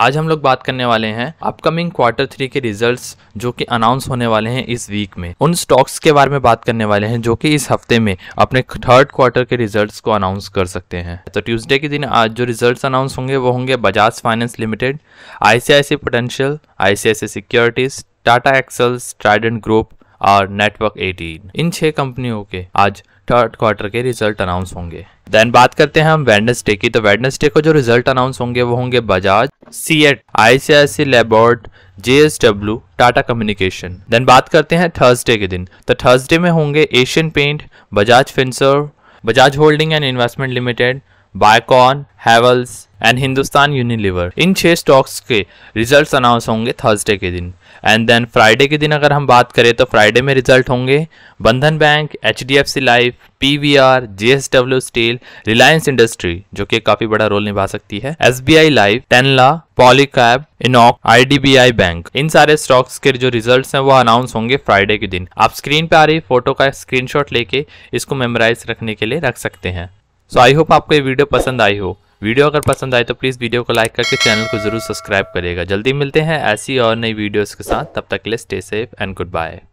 आज हम लोग बात करने वाले हैं अपकमिंग क्वार्टर थ्री के रिजल्ट्स जो कि अनाउंस होने वाले हैं इस वीक में। उन स्टॉक्स के बारे में बात करने वाले हैं जो कि इस हफ्ते में अपने थर्ड क्वार्टर के रिजल्ट्स को अनाउंस कर सकते हैं। तो ट्यूसडे के दिन आज जो रिजल्ट्स अनाउंस होंगे वो होंगे Bajaj finance limited, ICICI potential, ICICI securities, Tata एक्सल, स्ट्राइडेंट ग्रुप और नेटवर्क 18। इन 6 कंपनियों के आज थर्ड क्वार्टर के रिजल्ट अनाउंस होंगे। देन बात करते हैं हम वेडनेसडे की। तो वेडनेसडे को जो रिजल्ट अनाउंस होंगे वो होंगे Bajaj CEAT, ICICI Lombard, JSW, Tata communication. Then बात करते हैं थर्सडे के दिन। तो थर्सडे में होंगे Asian paint, Bajaj Finserv, Bajaj holding and investment limited, Biocon, Havells and Hindustan Unilever. इन 6 स्टॉक्स के रिजल्ट्स अनाउंस होंगे थर्सडे के दिन। एंड देन फ्राइडे के दिन अगर हम बात करें तो फ्राइडे में रिजल्ट होंगे Bandhan bank, HDFC life, PVR, JSW steel, Reliance industry जो कि काफी बड़ा रोल निभा सकती है, SBI life, Tanla, Polycab, Enoch, IDBI bank. इन सारे स्टॉक्स के जो रिजल्ट्स हैं वो अनाउंस होंगे फ्राइडे के दिन। आप स्क्रीन पे आ रही फोटो का स्क्रीनशॉट लेके इसको मेमोराइज रखने के लिए रख सकते हैं। सो आई होप आपको ये वीडियो पसंद आई हो। वीडियो अगर पसंद आए तो प्लीज़ वीडियो को लाइक करके चैनल को जरूर सब्सक्राइब करिएगा। जल्दी मिलते हैं ऐसी और नई वीडियोस के साथ। तब तक के लिए stay safe and good bye.